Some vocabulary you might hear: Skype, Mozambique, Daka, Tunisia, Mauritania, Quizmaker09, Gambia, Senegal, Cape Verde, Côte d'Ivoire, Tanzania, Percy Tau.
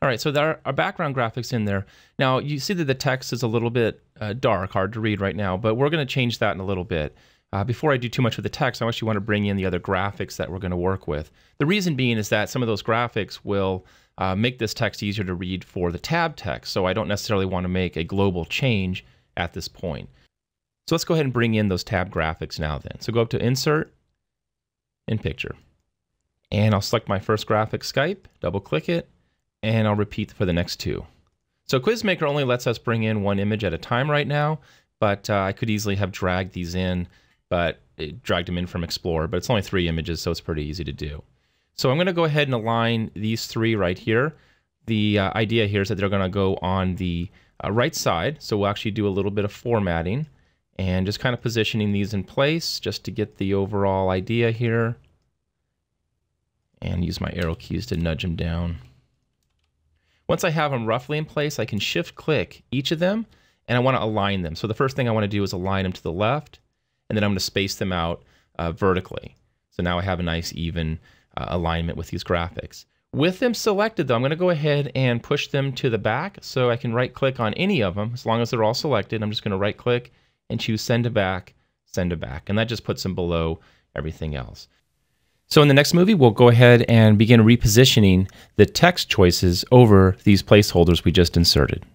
All right, so there are background graphics in there. Now, you see that the text is a little bit dark, hard to read right now, but we're going to change that in a little bit. Before I do too much with the text, I actually want to bring in the other graphics that we're going to work with. The reason being is that some of those graphics will make this text easier to read for the tab text, so I don't necessarily want to make a global change at this point. So let's go ahead and bring in those tab graphics now then. So go up to Insert and Picture. And I'll select my first graphic, Skype, double-click it, and I'll repeat for the next two. So Quizmaker only lets us bring in one image at a time right now, but I could easily have dragged these in, but it dragged them in from Explorer, but it's only 3 images, so it's pretty easy to do. So I'm gonna go ahead and align these 3 right here. The idea here is that they're gonna go on the right side, so we'll actually do a little bit of formatting and just kind of positioning these in place just to get the overall idea here. And use my arrow keys to nudge them down. Once I have them roughly in place, I can shift click each of them and I want to align them. So the first thing I want to do is align them to the left, and then I'm going to space them out vertically. So now I have a nice even alignment with these graphics. With them selected though, I'm going to go ahead and push them to the back, so I can right click on any of them as long as they're all selected. I'm just going to right click and choose send to back, and that just puts them below everything else. So in the next movie, we'll go ahead and begin repositioning the text choices over these placeholders we just inserted.